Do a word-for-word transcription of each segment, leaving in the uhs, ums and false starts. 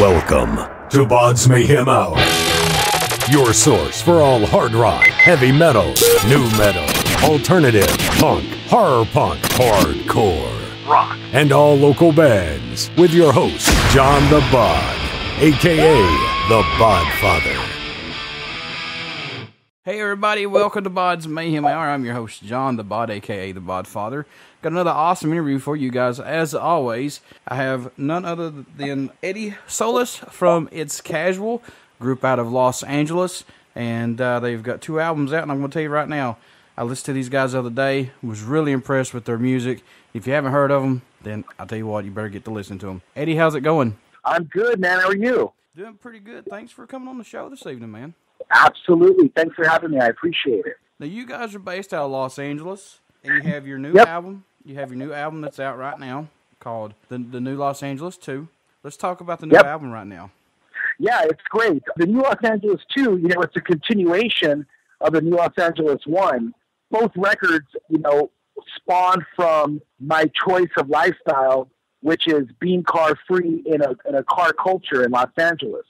Welcome to B O D S Mayhem Hour, your source for all hard rock, heavy metal, new metal, alternative, punk, horror punk, hardcore, rock, and all local bands with your host, John the Bod, a k a. The Bodfather. Hey everybody, welcome to B O D S Mayhem Hour. I'm your host, John the Bod, a k a. The Bodfather. Got another awesome interview for you guys. As always, I have none other than Eddie Solis from It's Casual, group out of Los Angeles, and uh, they've got two albums out, and I'm going to tell you right now, I listened to these guys the other day, was really impressed with their music. If you haven't heard of them, then I'll tell you what, you better get to listen to them. Eddie, how's it going? I'm good, man. How are you? Doing pretty good. Thanks for coming on the show this evening, man. Absolutely. Thanks for having me. I appreciate it. Now, you guys are based out of Los Angeles, and you have your new yep. album. You have your new album that's out right now called The, the New Los Angeles two. Let's talk about the new yep. album right now. Yeah, it's great. The New Los Angeles two, you know, it's a continuation of the New Los Angeles I. Both records, you know, spawned from my choice of lifestyle, which is being car-free in a, in a car culture in Los Angeles.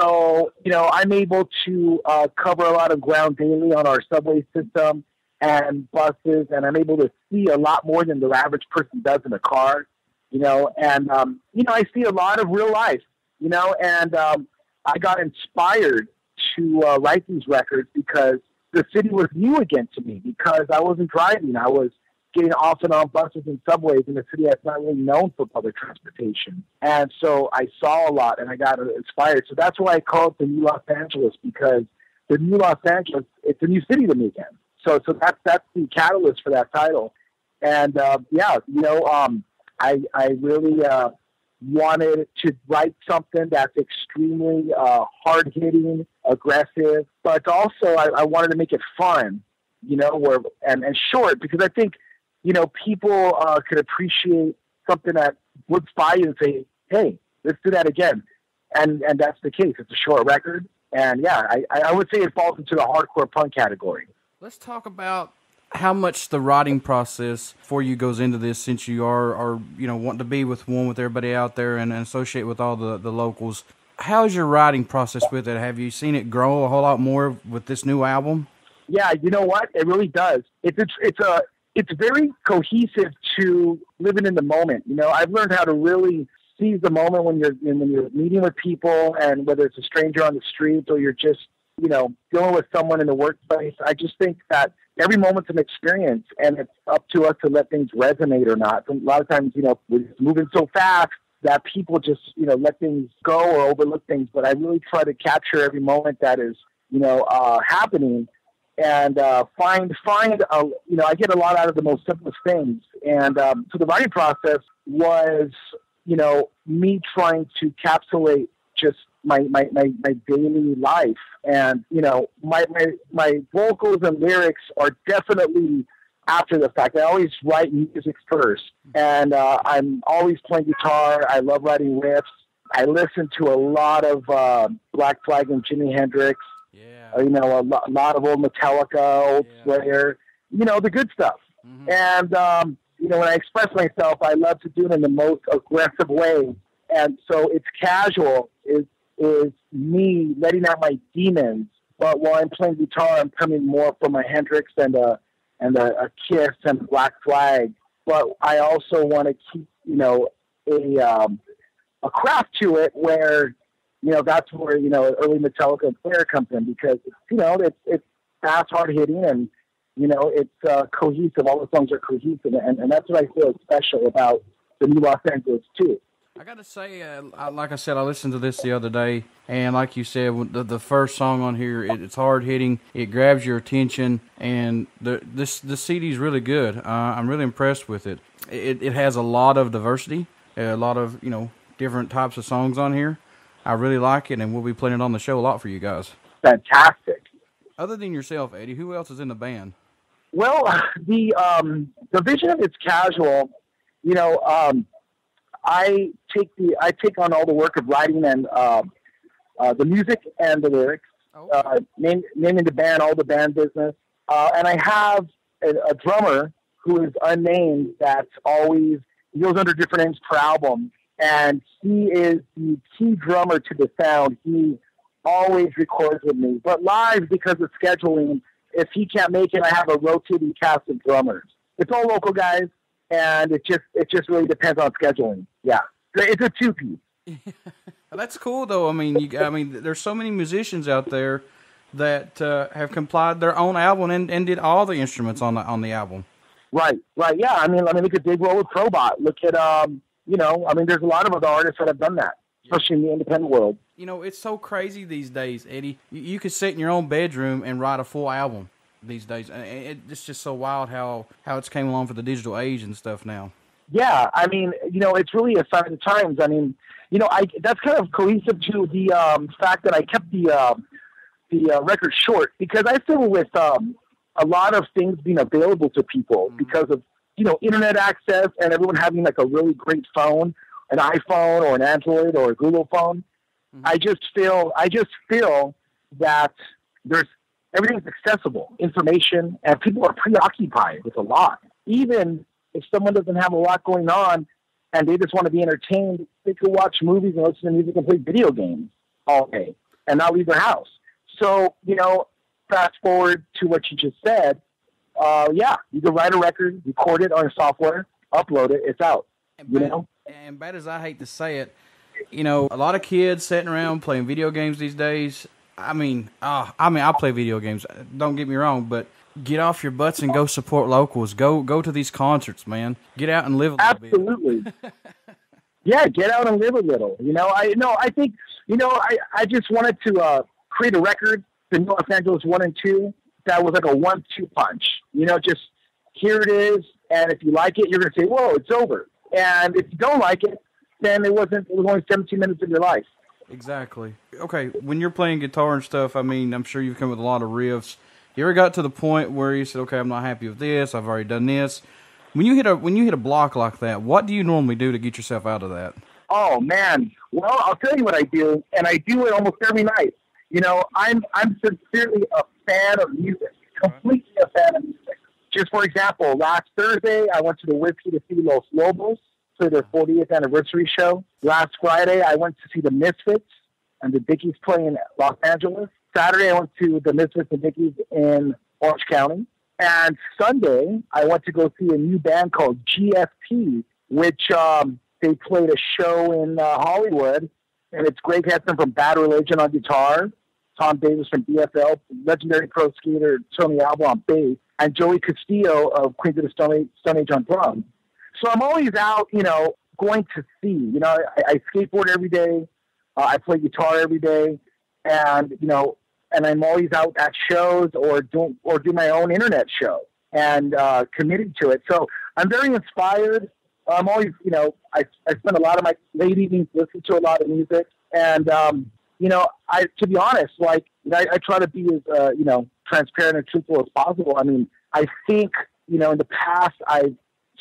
So, you know, I'm able to uh, cover a lot of ground daily on our subway system and buses, and I'm able to see a lot more than the average person does in a car, you know, and, um, you know, I see a lot of real life, you know, and um, I got inspired to uh, write these records because the city was new again to me, because I wasn't driving. I was getting off and on buses and subways in a city that's not really known for public transportation. And so I saw a lot, and I got inspired. So that's why I call it the New Los Angeles, because the New Los Angeles, it's a new city to me again. So so that's, that's the catalyst for that title. And, uh, yeah, you know, um, I, I really uh, wanted to write something that's extremely uh, hard-hitting, aggressive, but also I, I wanted to make it fun, you know, where, and, and short, because I think, you know, people uh, could appreciate something that would buy you and say, hey, let's do that again. And and that's the case. It's a short record. And, yeah, I, I would say it falls into the hardcore punk category. Let's talk about how much the writing process for you goes into this, since you are, are you know, wanting to be with one with everybody out there and, and associate with all the, the locals. How's your writing process with it? Have you seen it grow a whole lot more with this new album? Yeah, you know what? It really does. It's it's, it's a... It's very cohesive to living in the moment. You know, I've learned how to really seize the moment when you're when you're meeting with people, and whether it's a stranger on the street or you're just, you know, dealing with someone in the workplace. I just think that every moment's an experience, and it's up to us to let things resonate or not. A lot of times, you know, we're just moving so fast that people just, you know, let things go or overlook things. But I really try to capture every moment that is, you know, uh, happening. And uh, find, find, uh, you know, I get a lot out of the most simplest things. And um, so the writing process was, you know, me trying to encapsulate just my, my, my, my daily life. And, you know, my, my, my vocals and lyrics are definitely after the fact. I always write music first. And uh, I'm always playing guitar. I love writing riffs. I listen to a lot of uh, Black Flag and Jimi Hendrix. Yeah. You know, a lot, a lot of old Metallica, old yeah. Slayer, you know, the good stuff. Mm-hmm. And, um, you know, when I express myself, I love to do it in the most aggressive way. And so It's Casual is, is me letting out my demons. But while I'm playing guitar, I'm coming more from a Hendrix and a, and a, a Kiss and a Black Flag. But I also want to keep, you know, a, um, a craft to it where, you know, that's where, you know, early Metallica and Slayer comes in, because, you know, it's it's fast, hard-hitting, and, you know, it's uh, cohesive. All the songs are cohesive, and, and that's what I feel is special about the New Los Angeles too. I got to say, uh, I, like I said, I listened to this the other day, and like you said, the, the first song on here, it, it's hard-hitting, it grabs your attention, and the this the C D's really good. Uh, I'm really impressed with it. It, it has a lot of diversity, a lot of, you know, different types of songs on here. I really like it, and we'll be playing it on the show a lot for you guys. Fantastic. Other than yourself, Eddie, who else is in the band? Well, the um, the vision of It's Casual, you know, um, I take the I take on all the work of writing and uh, uh, the music and the lyrics, oh. uh, name, naming the band, all the band business, uh, and I have a, a drummer who is unnamed that's always, he goes under different names per album. and he is the key drummer to the sound. He always records with me. But live, because of scheduling, if he can't make it, I have a rotating cast of drummers. It's all local guys, and it just it just really depends on scheduling. Yeah, it's a two-piece. That's cool, though. I mean, you, I mean, there's so many musicians out there that uh, have complied their own album and, and did all the instruments on the on the album. Right, right, yeah. I mean, I mean, look at Dig Roll with Probot. Look at, um, you know, I mean, there's a lot of other artists that have done that, especially in the independent world. You know, it's so crazy these days, Eddie. You, you could sit in your own bedroom and write a full album these days. It, it's just so wild how, how it's came along for the digital age and stuff now. Yeah, I mean, you know, it's really a sign of the times. I mean, you know, I that's kind of cohesive to the um, fact that I kept the uh, the uh, record short, because I feel with... Um, a lot of things being available to people because of, you know, internet access and everyone having like a really great phone, an iPhone or an Android or a Google phone. Mm-hmm. I just feel, I just feel that there's everything's accessible information, and people are preoccupied with a lot. Even if someone doesn't have a lot going on and they just want to be entertained, they could watch movies and listen to music and play video games all day and not leave their house. So, you know, fast forward to what you just said, uh, yeah, you can write a record, record it on your software, upload it, it's out. And bad, you know? And bad as I hate to say it, you know, a lot of kids sitting around playing video games these days. I mean, uh, I mean, I play video games, don't get me wrong, but get off your butts and go support locals. Go go to these concerts, man. Get out and live a little bit. Absolutely. Yeah, get out and live a little. You know, I no, I think, you know, I, I just wanted to uh, create a record, The New Los Angeles I and two, that was like a one two punch. You know, just here it is, and if you like it, you're going to say, whoa, it's over. And if you don't like it, then it wasn't, it was only seventeen minutes of your life. Exactly. Okay, when you're playing guitar and stuff, I mean, I'm sure you've come with a lot of riffs. You ever got to the point where you said, okay, I'm not happy with this, I've already done this. When you hit a, when you hit a block like that, what do you normally do to get yourself out of that? Oh, man. Well, I'll tell you what I do, and I do it almost every night. You know, I'm I'm sincerely a fan of music, completely a fan of music. Just for example, last Thursday, I went to the Whiskey to see Los Lobos for their fortieth anniversary show. Last Friday, I went to see the Misfits and the Dickies play in Los Angeles. Saturday, I went to the Misfits and Dickies in Orange County. And Sunday, I went to go see a new band called G F T, which um, they played a show in uh, Hollywood. And it's Greg Heston from Bad Religion on guitar, Tom Davis from B F L, legendary pro skater Tony Alba on bass, and Joey Castillo of Queens of the Stone Age, Stone Age on drums. So I'm always out, you know, going to see. You know, I, I skateboard every day, uh, I play guitar every day, and you know, and I'm always out at shows or do or do my own internet show and uh, committed to it. So I'm very inspired. I'm always, you know, I I spend a lot of my late evenings listening to a lot of music, and um. You know, I to be honest, like I, I try to be as uh, you know transparent and truthful as possible. I mean, I think you know in the past I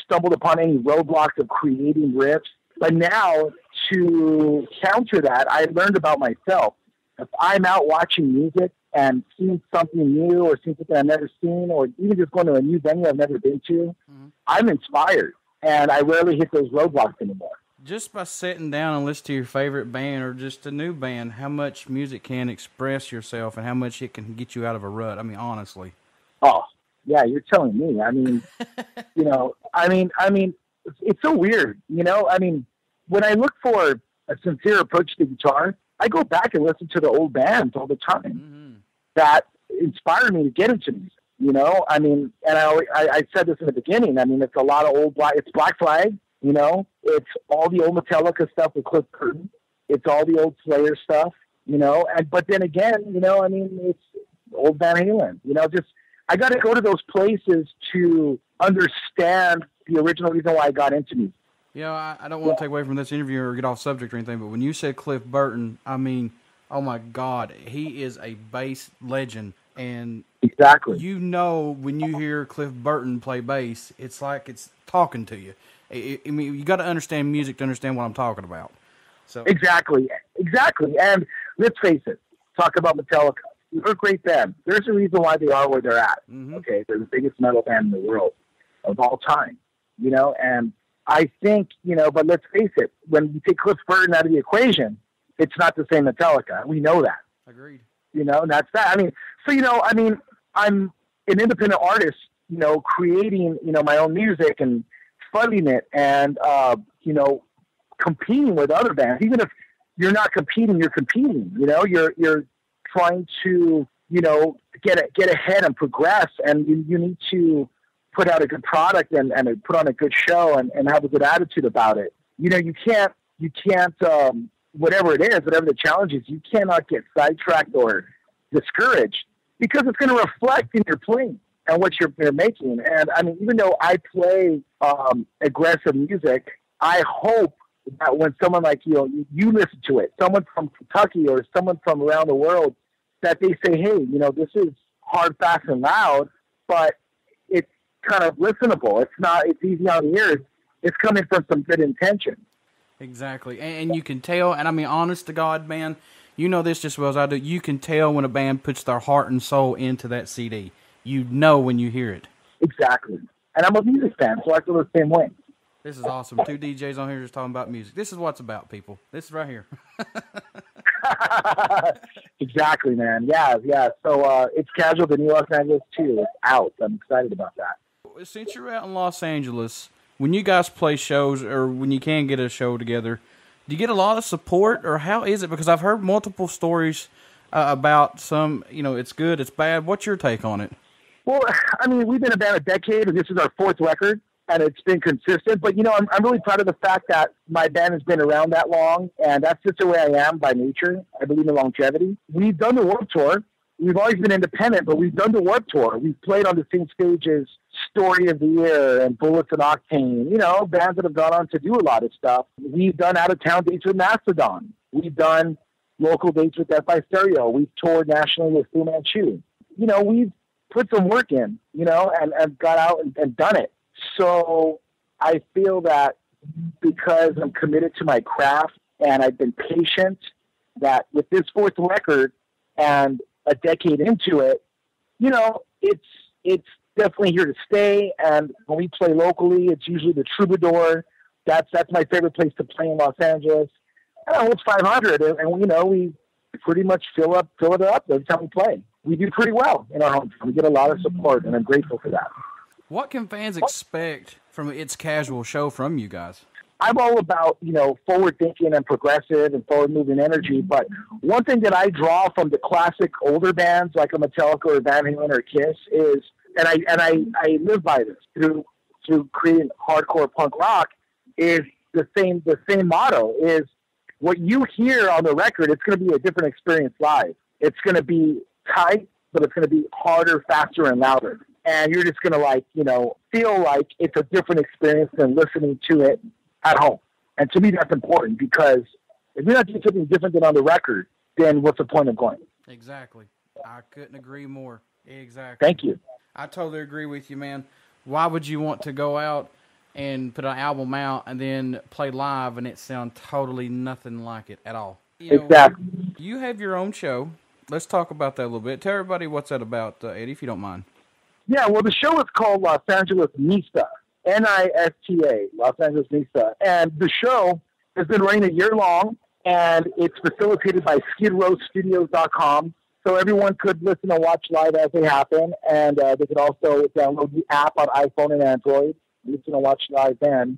stumbled upon any roadblocks of creating riffs, but now to counter that, I learned about myself. If I'm out watching music and seeing something new, or seeing something I've never seen, or even just going to a new venue I've never been to, mm-hmm. I'm inspired, and I rarely hit those roadblocks anymore. Just by sitting down and listening to your favorite band or just a new band, how much music can express yourself and how much it can get you out of a rut. I mean, honestly. Oh, yeah, you're telling me. I mean, you know, I mean, I mean, it's, it's so weird, you know? I mean, when I look for a sincere approach to guitar, I go back and listen to the old bands all the time mm-hmm. that inspired me to get into music, you know? I mean, and I, I, I said this in the beginning. I mean, it's a lot of old, black, it's Black Flag. You know, it's all the old Metallica stuff with Cliff Burton. It's all the old Slayer stuff, you know. And but then again, you know, I mean, it's old Van Halen. You know, just I got to go to those places to understand the original reason why I got into music. You know, I, I don't want yeah. to take away from this interview or get off subject or anything, but when you said Cliff Burton, I mean, oh my God, he is a bass legend. And exactly, you know, when you hear Cliff Burton play bass, it's like it's talking to you. I mean, you got to understand music to understand what I'm talking about. So exactly, exactly. And let's face it, talk about Metallica. They're a great band. There's a reason why they are where they're at. Mm-hmm. Okay, they're the biggest metal band in the world of all time. You know, and I think, you know, but let's face it, when you take Cliff Burton out of the equation, it's not the same Metallica. We know that. Agreed. You know, and that's that. I mean, so, you know, I mean, I'm an independent artist, you know, creating, you know, my own music and funding it and, uh, you know, competing with other bands. Even if you're not competing, you're competing, you know, you're, you're trying to, you know, get a, get ahead and progress. And you, you need to put out a good product and, and put on a good show and, and have a good attitude about it. You know, you can't, you can't, um, whatever it is, whatever the challenge is, you cannot get sidetracked or discouraged because it's going to reflect in your playing and what you're, you're making. And I mean, even though I play um, aggressive music, I hope that when someone like, you know, you listen to it, someone from Kentucky or someone from around the world, that they say, hey, you know, this is hard, fast, and loud, but it's kind of listenable. It's not, it's easy on the ears. It's coming from some good intention. Exactly. And you can tell, and I mean, honest to God, man, you know this just as well as I do, you can tell when a band puts their heart and soul into that C D. You know when you hear it. Exactly. And I'm a music fan, so I feel the same way. This is awesome. Two D Js on here just talking about music. This is what it's about, people. This is right here. Exactly, man. Yeah, yeah. So uh, it's Casual, the New Los Angeles two. It's out. I'm excited about that. Since you're out in Los Angeles, when you guys play shows or when you can get a show together, do you get a lot of support or how is it? Because I've heard multiple stories uh, about some, you know, it's good, it's bad. What's your take on it? Well, I mean, we've been about a decade and this is our fourth record and it's been consistent. But, you know, I'm, I'm really proud of the fact that my band has been around that long and that's just the way I am by nature. I believe in longevity. We've done the Warped Tour. We've always been independent, but we've done the Warped Tour. We've played on the same stages, Story of the Year and Bullets and Octane, you know, bands that have gone on to do a lot of stuff. We've done out-of-town dates with Mastodon. We've done local dates with Death by Stereo. We've toured nationally with Fu Manchu. You know, we've put some work in, you know, and, and got out and, and done it. So I feel that because I'm committed to my craft and I've been patient, that with this fourth record and a decade into it, you know, it's it's definitely here to stay. And when we play locally, it's usually the Troubadour. That's that's my favorite place to play in Los Angeles. And I hold five hundred, and, and you know, we pretty much fill up fill it up every time we play. We do pretty well in our hometown. We get a lot of support, and I'm grateful for that. What can fans expect from It's Casual show from you guys? I'm all about, you know, forward-thinking and progressive and forward-moving energy, but one thing that I draw from the classic older bands like a Metallica or Van Halen or Kiss is, and I and I, I live by this through through creating hardcore punk rock, is the same the same motto is what you hear on the record, it's going to be a different experience live. It's going to be tight, but it's going to be harder, faster, and louder. And you're just going to, like, you know, feel like it's a different experience than listening to it at home. And to me, that's important because if you're not doing something different than on the record, then what's the point of going? Exactly. I couldn't agree more. Exactly. Thank you. I totally agree with you, man. Why would you want to go out and put an album out and then play live and it sound totally nothing like it at all? You know, exactly. You have your own show. Let's talk about that a little bit. Tell everybody what's that about, uh, Eddie, if you don't mind. Yeah, well, the show is called Los Angeles Nista. N I S T A, Los Angeles Nista. And the show has been running a year long, and it's facilitated by Skid Row Studios dot com. So everyone could listen and watch live as they happen, and uh, they could also download the app on iPhone and Android, listen and watch live then.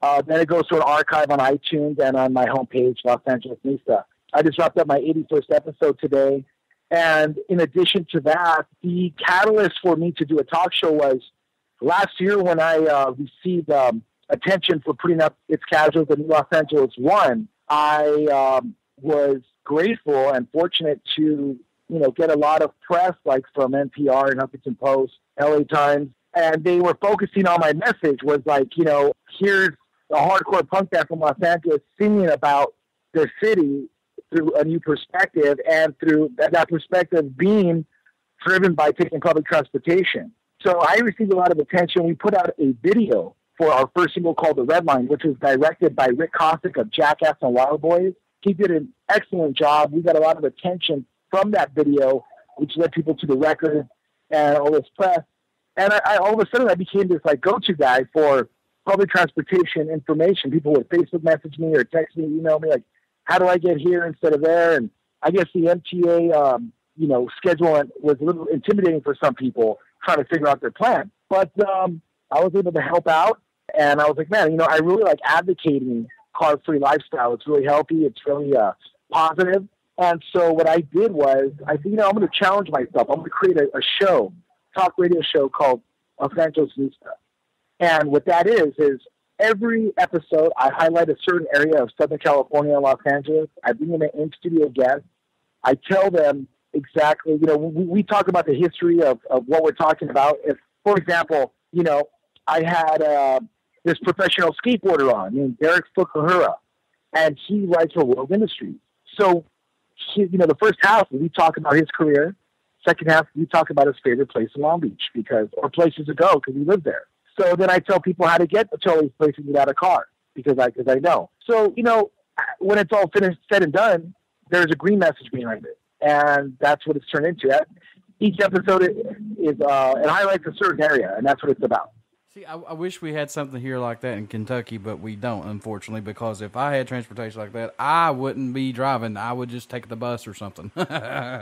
Uh, then it goes to an archive on iTunes and on my homepage, Los Angeles Nista. I just wrapped up my eighty-first episode today, and in addition to that, the catalyst for me to do a talk show was last year when I uh, received um, attention for putting up It's Casual, the New Los Angeles I, I um, was grateful and fortunate to, you know, get a lot of press, like from N P R and Huffington Post, L A Times, and they were focusing on my message was like, you know, here's a hardcore punk band from Los Angeles singing about their city through a new perspective and through that, that perspective being driven by taking public transportation. So I received a lot of attention. We put out a video for our first single called The Red Line, which was directed by Rick Kostick of Jackass and Wild Boys. He did an excellent job. We got a lot of attention from that video, which led people to the record and all this press. And I, I all of a sudden I became this like go-to guy for public transportation information. People would Facebook message me or text me, email me, like, how do I get here instead of there? And I guess the M T A, um, you know, schedule was a little intimidating for some people trying to figure out their plan. But um, I was able to help out. And I was like, man, you know, I really like advocating carb-free lifestyle. It's really healthy. It's really uh, positive. And so what I did was, I think, you know, I'm going to challenge myself. I'm going to create a, a show, talk radio show called Los Angeles Nista. And what that is, is every episode I highlight a certain area of Southern California and Los Angeles. I bring in an in-studio guest. I tell them exactly, you know, we, we talk about the history of, of what we're talking about. If, for example, you know, I had uh, this professional skateboarder on named Derek Fukuhara, and he rides for World Industries. So, he, you know, the first half, we talk about his career. Second half, we talk about his favorite place in Long Beach, because, or places to go, because he lived there. So then I tell people how to get to all these places without a car, because I, because I know. So, you know, when it's all finished, said and done, there's a green message behind it. And that's what it's turned into. Each episode is, uh, it highlights a certain area, and that's what it's about. See, I, I wish we had something here like that in Kentucky, but we don't, unfortunately, because if I had transportation like that, I wouldn't be driving. I would just take the bus or something. Yeah,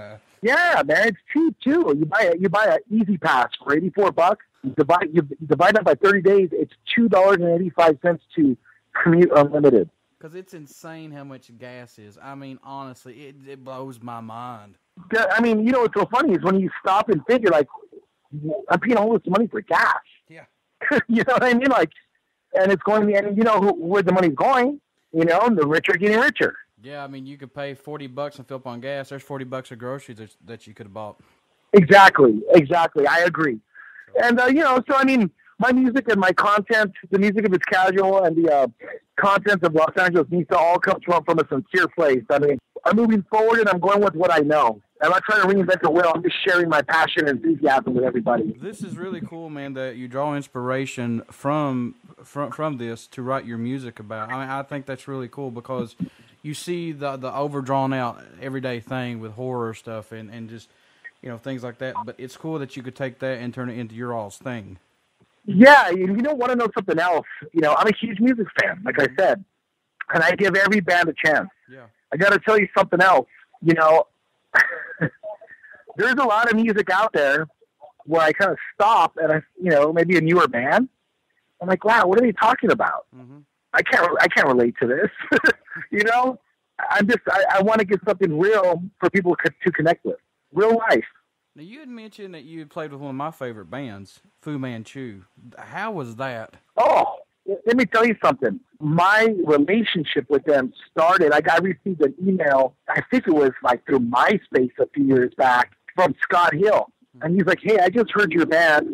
man, it's cheap, too. You buy a, you buy an Easy Pass for eighty-four bucks. You divide, you divide that by thirty days, it's two dollars and eighty-five cents to commute unlimited. Because it's insane how much gas is. I mean, honestly, it, it blows my mind. I mean, you know what's so funny is when you stop and figure, like, I'm paying all this money for gas. Yeah. You know what I mean? Like, and it's going to be, and you know who, where the money's going, you know, and the rich are getting richer. Yeah, I mean, you could pay forty bucks and fill up on gas. There's forty bucks of groceries that, that you could have bought. Exactly, exactly. I agree. And, uh, you know, so, I mean, my music and my content, the music of It's Casual and the uh, content of Los Angeles Nista all comes from, from a sincere place. I mean, I'm moving forward and I'm going with what I know. I'm not trying to reinvent the wheel. I'm just sharing my passion and enthusiasm with everybody. This is really cool, man, that you draw inspiration from from from this to write your music about. I mean, I think that's really cool because you see the the overdrawn out everyday thing with horror stuff and, and just, you know, things like that. But it's cool that you could take that and turn it into your all's thing. Yeah, you don't want to know something else. You know, I'm a huge music fan, like I said. And I give every band a chance. Yeah. I got to tell you something else, you know. There's a lot of music out there where I kind of stop and I, you know, maybe a newer band. I'm like, wow, what are they talking about? Mm-hmm. I can't, I can't relate to this. You know, I'm just, I, I want to get something real for people co- to connect with, real life. Now you had mentioned that you had played with one of my favorite bands, Fu Manchu. How was that? Oh, let me tell you something. My relationship with them started, like I received an email, I think it was like through MySpace a few years back, from Scott Hill. And he's like, hey, I just heard your band.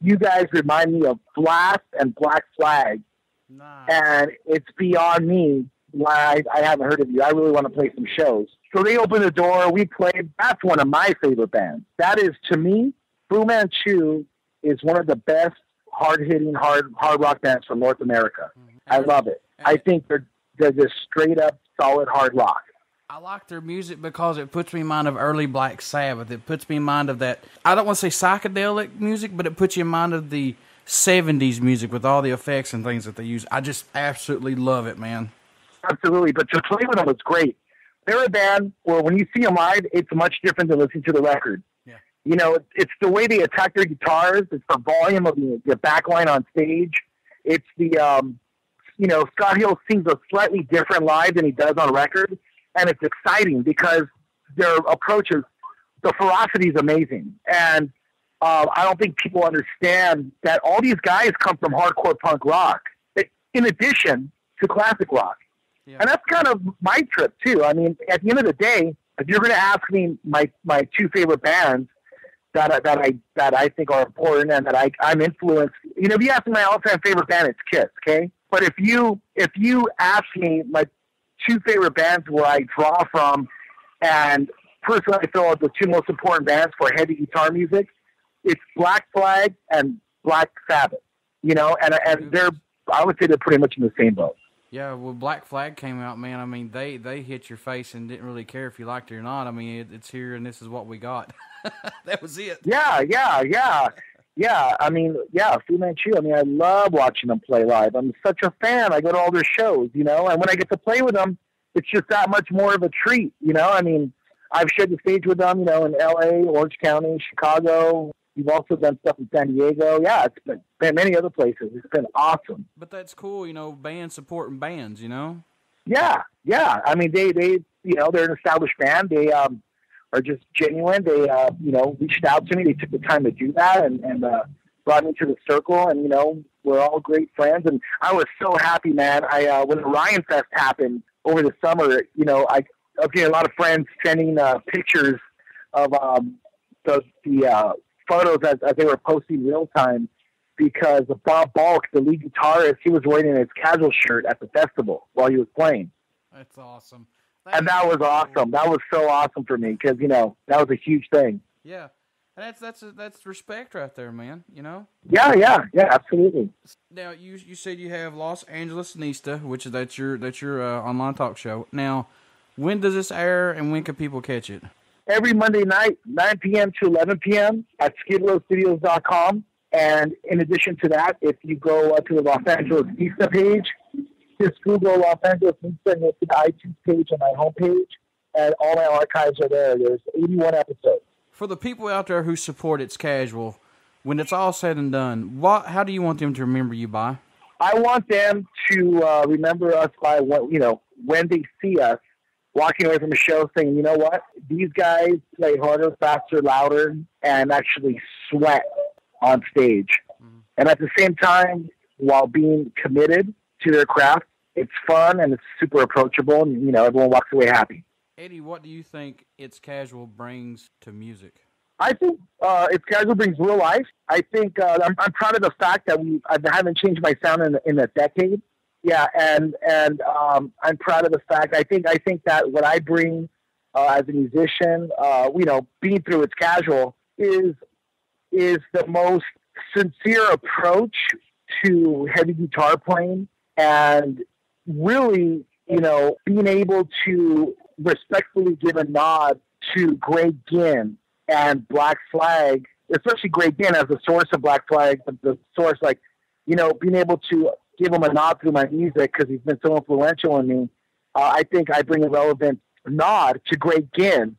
You guys remind me of Blast and Black Flag. Nah. And it's beyond me why I, I haven't heard of you. I really want to play some shows. So they opened the door. We played. That's one of my favorite bands. That is, to me, Fu Manchu is one of the best hard-hitting, hard hard rock bands from North America. Mm-hmm. I love it. I think they're, they're just straight-up, solid hard rock. I like their music because it puts me in mind of early Black Sabbath. It puts me in mind of that, I don't want to say psychedelic music, but it puts you in mind of the seventies music with all the effects and things that they use. I just absolutely love it, man. Absolutely, but to play with them was great. They're a band where when you see them live, it's much different than listening to the record. You know, it's the way they attack their guitars. It's the volume of the, the back line on stage. It's the, um, you know, Scott Hill sings a slightly different live than he does on record. And it's exciting because their approach is, the ferocity is amazing. And uh, I don't think people understand that all these guys come from hardcore punk rock, in addition to classic rock. Yeah. And that's kind of my trip, too. I mean, at the end of the day, if you're going to ask me my, my two favorite bands, That, that I that I think are important and that I, I'm influenced. You know, if you ask me my all-time favorite band, it's Kiss, okay? But if you if you ask me my two favorite bands where I draw from, and personally I feel the two most important bands for heavy guitar music, it's Black Flag and Black Sabbath, you know? And and they're, I would say they're pretty much in the same boat. Yeah, well, Black Flag came out, man. I mean, they, they hit your face and didn't really care if you liked it or not. I mean, it, it's here and this is what we got. That was it. Yeah, yeah, yeah. yeah, I mean, yeah, Fu Manchu. I mean, I love watching them play live. I'm such a fan. I go to all their shows, you know, and when I get to play with them, it's just that much more of a treat, you know. I mean, I've shared the stage with them, you know, in L A, Orange County, Chicago. You've also done stuff in San Diego. Yeah, it's been, been many other places. It's been awesome. But that's cool, you know, bands supporting bands, you know? Yeah, yeah. I mean, they, they you know, they're an established band. They um, are just genuine. They, uh, you know, reached out to me. They took the time to do that and, and uh, brought me to the circle. And, you know, we're all great friends. And I was so happy, man. I uh, when Orion Fest happened over the summer, you know, I I was getting a lot of friends sending uh, pictures of um, the, the uh, photos as, as they were posting real time, because Bob Balk, the lead guitarist, he was wearing his casual shirt at the festival while he was playing. That's awesome. That's and that was awesome. That was so awesome for me because, you know, that was a huge thing. Yeah. And that's that's a, that's respect right there, man, you know? Yeah, yeah, yeah, absolutely. Now, you you said you have Los Angeles Nista, which is that's your, that's your uh, online talk show. Now, when does this air, and when can people catch it? Every Monday night, nine p.m. to eleven p.m. at Skid Row Studios dot com. And in addition to that, if you go uh, to the Los Angeles Nista page, just Google Los Angeles Nista and you'll see the iTunes page on my homepage. And all my archives are there. There's eighty-one episodes. For the people out there who support It's Casual, when it's all said and done, what, how do you want them to remember you by? I want them to uh, remember us by, what, you know, when they see us, walking away from a show saying, you know what, these guys play harder, faster, louder, and actually sweat on stage. Mm-hmm. And at the same time, while being committed to their craft, it's fun and it's super approachable, and, you know, everyone walks away happy. Eddie, what do you think It's Casual brings to music? I think uh, It's Casual brings real life. I think uh, I'm, I'm proud of the fact that we I haven't changed my sound in, in a decade. Yeah, and and um, I'm proud of the fact. I think I think that what I bring uh, as a musician, uh, you know, being through It's Casual, is is the most sincere approach to heavy guitar playing, and really, you know, being able to respectfully give a nod to Greg Ginn and Black Flag, especially Greg Ginn as the source of Black Flag, but the source, like, you know, being able to give him a nod through my music because he's been so influential on me. Uh, I think I bring a relevant nod to Greg Ginn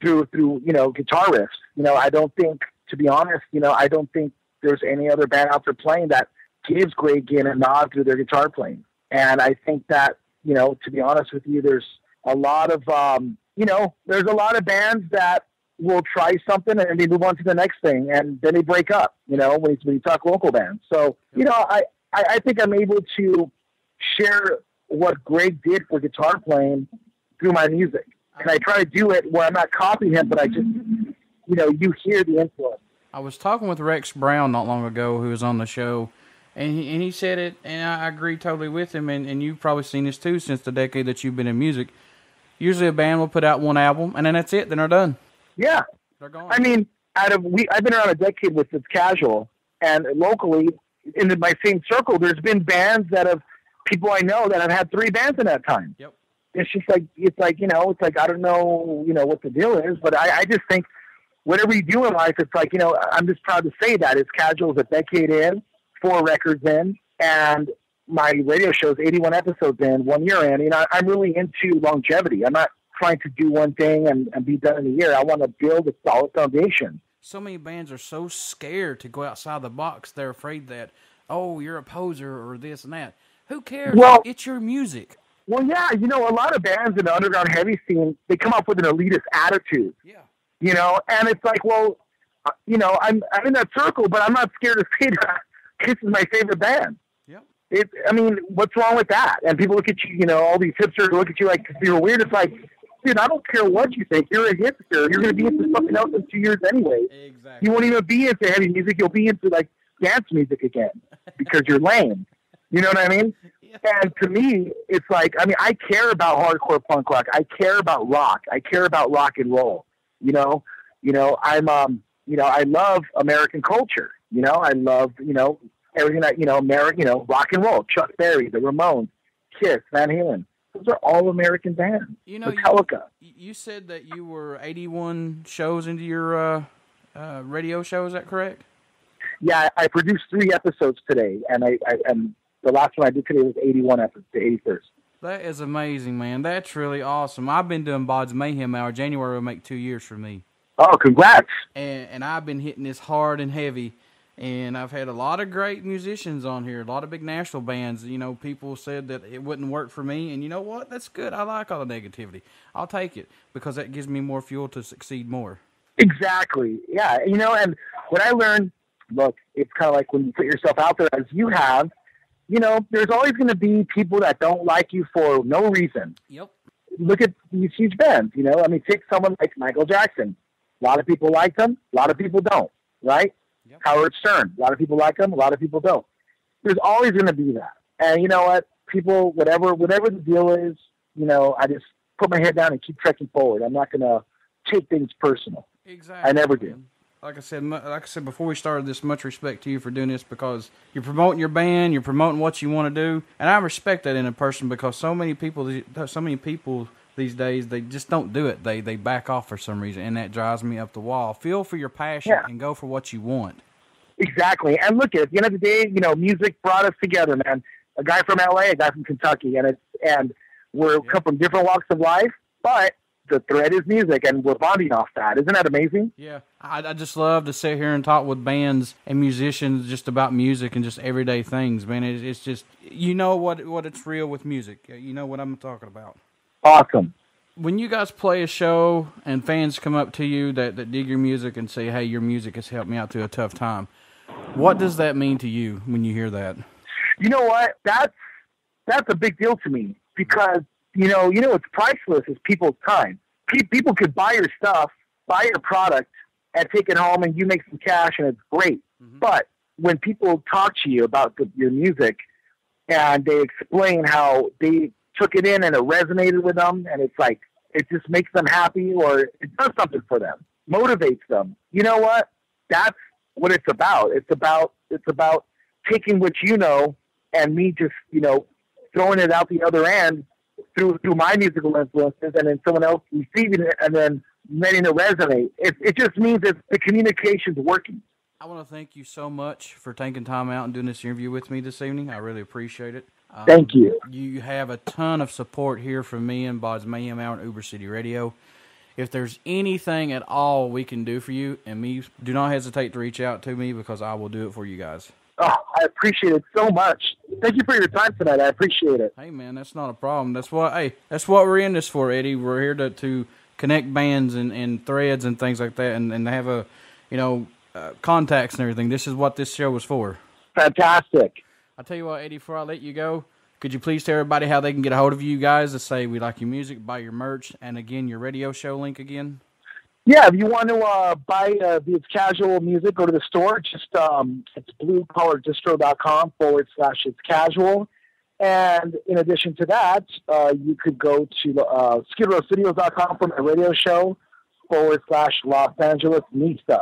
through, through you know, guitar riffs. You know, I don't think, to be honest, you know, I don't think there's any other band out there playing that gives Greg Ginn a nod through their guitar playing. And I think that, you know, to be honest with you, there's a lot of, um, you know, there's a lot of bands that will try something and they move on to the next thing and then they break up, you know, when you, when you talk local bands. So, you know, I, I, I think I'm able to share what Greg did for guitar playing through my music. And I try to do it where I'm not copying him, but I just, you know, you hear the influence. I was talking with Rex Brown not long ago, who was on the show, and he, and he said it, and I agree totally with him, and, and you've probably seen this too since the decade that you've been in music. Usually a band will put out one album, and then that's it, then they're done. Yeah. They're gone. I mean, out of we, I've been around a decade with It's Casual, and locally, in my same circle, there's been bands that have people I know that have had three bands in that time. Yep. It's just like, it's like, you know, it's like, I don't know, you know, what the deal is, but I, I just think whatever you do in life, it's like, you know, I'm just proud to say that It's Casual is a decade in, four records in, and my radio show's eighty-one episodes in, one year in. You know, I'm really into longevity. I'm not trying to do one thing and, and be done in a year. I want to build a solid foundation. So many bands are so scared to go outside the box. They're afraid that, oh, you're a poser or this and that. Who cares? Well, it's your music. Well, yeah, you know, a lot of bands in the underground heavy scene, they come up with an elitist attitude. Yeah. You know, and it's like, well, you know, I'm I'm in that circle, but I'm not scared to say that Kiss is my favorite band. Yeah. It. I mean, what's wrong with that? And people look at you, you know, all these hipsters look at you like you're weird. It's like, dude, I don't care what you think. You're a hipster. You're going to be into something else in two years anyway. Exactly. You won't even be into heavy music. You'll be into, like, dance music again because you're lame. You know what I mean? Yeah. And to me, it's like, I mean, I care about hardcore punk rock. I care about rock. I care about rock and roll. You know, you know, I'm, um, you know, I love American culture. You know, I love, you know, everything that, you know, Ameri- you know, rock and roll, Chuck Berry, the Ramones, Kiss, Van Halen. Those are all American bands. You know, Metallica. You, you said that you were eighty-one shows into your uh, uh, radio show. Is that correct? Yeah, I produced three episodes today, and I, I and the last one I did today was eighty-one episodes, the eighty-first. That is amazing, man. That's really awesome. I've been doing B O D S Mayhem Hour. January will make two years for me. Oh, congrats. And, and I've been hitting this hard and heavy, and I've had a lot of great musicians on here, a lot of big national bands. You know, people said that it wouldn't work for me, and you know what? That's good. I like all the negativity. I'll take it because that gives me more fuel to succeed more. Exactly. Yeah. You know, and what I learned, look, it's kind of like when you put yourself out there as you have, you know, there's always going to be people that don't like you for no reason. Yep. Look at these huge bands, you know. I mean, take someone like Michael Jackson. A lot of people like him. A lot of people don't, right? Yep. Howard Stern. A lot of people like him. A lot of people don't. There's always going to be that. And you know what? People, whatever whatever the deal is, you know, I just put my head down and keep trekking forward. I'm not going to take things personal. Exactly. I never do. Like I said, like I said before we started this, much respect to you for doing this because you're promoting your band, you're promoting what you want to do, and I respect that in a person because so many people, so many people these days, they just don't do it. They they back off for some reason, and that drives me up the wall. Feel for your passion yeah. and go for what you want. Exactly, and look at, at the end of the day, you know, music brought us together, man. A guy from L A, a guy from Kentucky, and it's and we're yeah. come from different walks of life, but the thread is music, and we're bonding off that. Isn't that amazing? Yeah. I, I just love to sit here and talk with bands and musicians just about music and just everyday things, man. It, it's just, you know what what it's real with music. You know what I'm talking about. Awesome. When you guys play a show and fans come up to you that, that dig your music and say, hey, your music has helped me out through a tough time, what does that mean to you when you hear that? You know what? That's, that's a big deal to me because You know, you know what's priceless is people's time. Pe people could buy your stuff, buy your product, and take it home, and you make some cash, and it's great. Mm-hmm. But when people talk to you about the, your music, and they explain how they took it in and it resonated with them, and it's like, it just makes them happy, or it does something for them, motivates them. You know what? That's what it's about. It's about, it's about taking what you know, and me just, you know, throwing it out the other end, Through, through my musical influences, and then someone else receiving it and then letting it resonate. It, it just means that the communication's working. I want to thank you so much for taking time out and doing this interview with me this evening. I really appreciate it. Um, thank you. You have a ton of support here from me and B O D S Mayhem Hour and Uber City Radio. If there's anything at all we can do for you and me, do not hesitate to reach out to me because I will do it for you guys. Oh, I appreciate it so much. Thank you for your time tonight. I appreciate it. Hey, man, that's not a problem. That's what, hey, that's what we're in this for, Eddie. We're here to, to connect bands and, and threads and things like that and, and have, a, you know, uh, contacts and everything. This is what this show was for. Fantastic. I'll tell you what, Eddie, before I let you go, could you please tell everybody how they can get a hold of you guys to say we like your music, buy your merch, and, again, your radio show link again? Yeah, if you want to uh, buy uh, the It's Casual music, go to the store. Just um, it's blue collar distro dot com forward slash It's Casual. And in addition to that, uh, you could go to uh, Skid Row Studios dot com for my radio show forward slash Los Angeles Nista.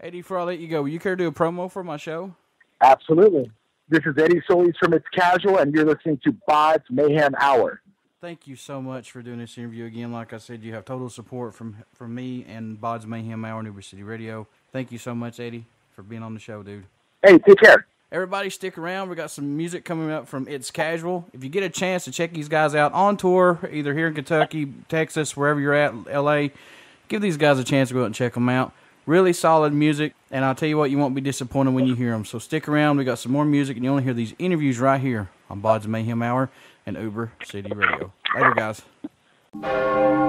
Eddie, before I let you go, will you care to do a promo for my show? Absolutely. This is Eddie Solis from It's Casual, and you're listening to B O D S Mayhem Hour. Thank you so much for doing this interview again. Like I said, you have total support from, from me and B O D S Mayhem Hour and Uber City Radio. Thank you so much, Eddie, for being on the show, dude. Hey, take care. Everybody stick around. We got some music coming up from It's Casual. If you get a chance to check these guys out on tour, either here in Kentucky, Texas, wherever you're at, L A, give these guys a chance to go out and check them out. Really solid music, and I'll tell you what, you won't be disappointed when you hear them. So stick around. We got some more music, and you only hear these interviews right here on B O D S Mayhem Hour and Uber City Radio. Later, guys.